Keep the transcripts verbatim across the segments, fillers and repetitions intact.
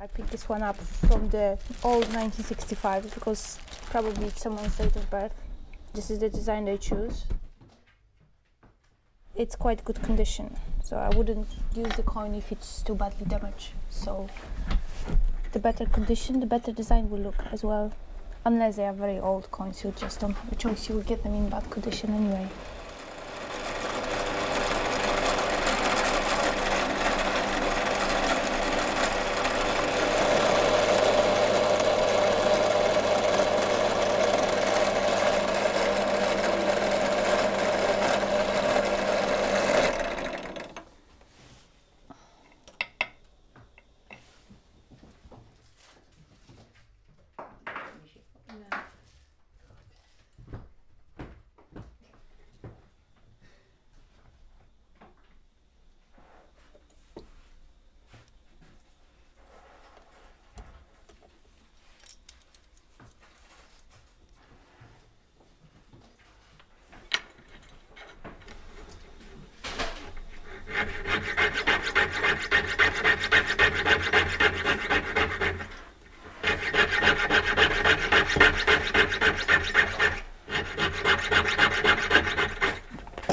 I picked this one up from the old nineteen sixty-five because probably it's someone's date of birth. This is the design they choose. It's quite good condition, so I wouldn't use the coin if it's too badly damaged. So the better condition, the better design will look as well. Unless they are very old coins, you just don't have a choice, you will get them in bad condition anyway.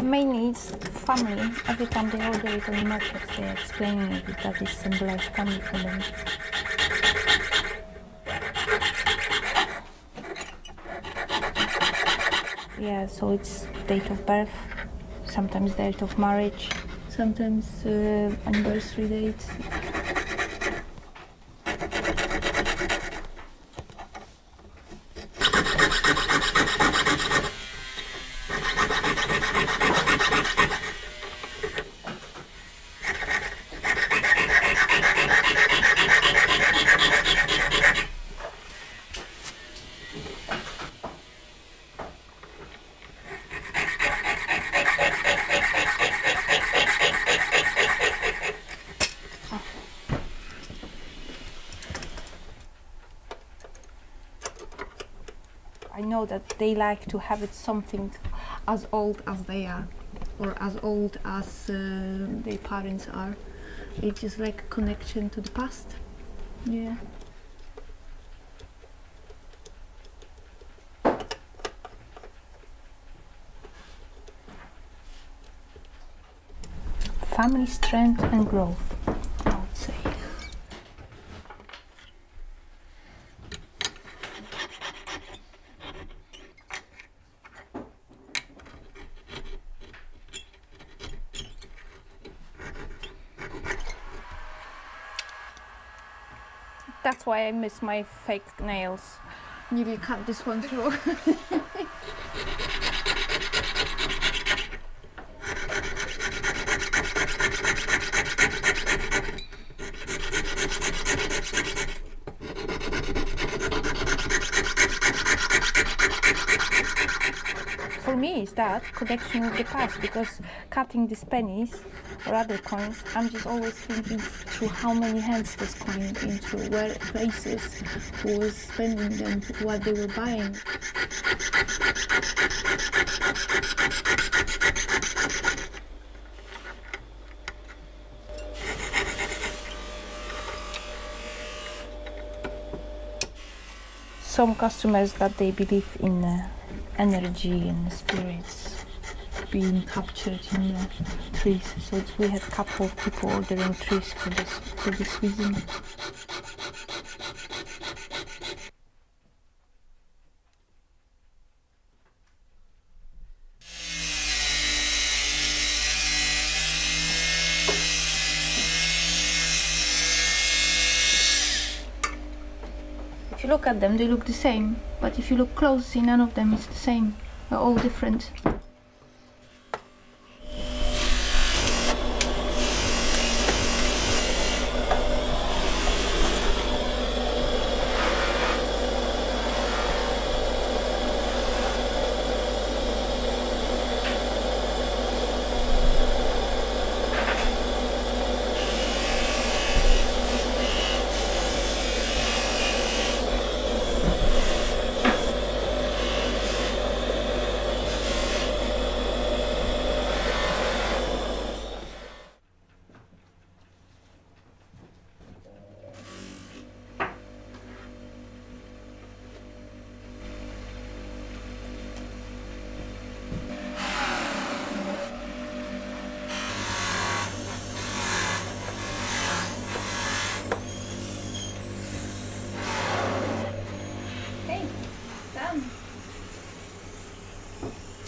Mainly it's family. Every time they order it on the market, they're explaining it that it's symbolized family for them. Yeah, so it's date of birth, sometimes date of marriage, sometimes uh, anniversary date. I know that they like to have it something as old as they are, or as old as uh, their parents are. It's just like a connection to the past. Yeah. Family strength and growth. That's why I miss my fake nails. Nearly cut this one through. For me, it's that connection with the past, because cutting these pennies or other coins, I'm just always thinking through how many hands this coin went into, where places, who was spending them, what they were buying. Some customers that they believe in uh, energy and spirits being captured in the trees, so we had a couple of people ordering trees for this for this reason. If you look at them, they look the same, but if you look closely, none of them is the same. They're all different.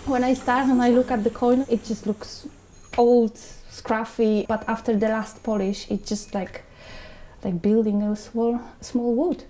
When I start and I look at the coin, it just looks old, scruffy, but after the last polish, it's just like like building a small, small wood.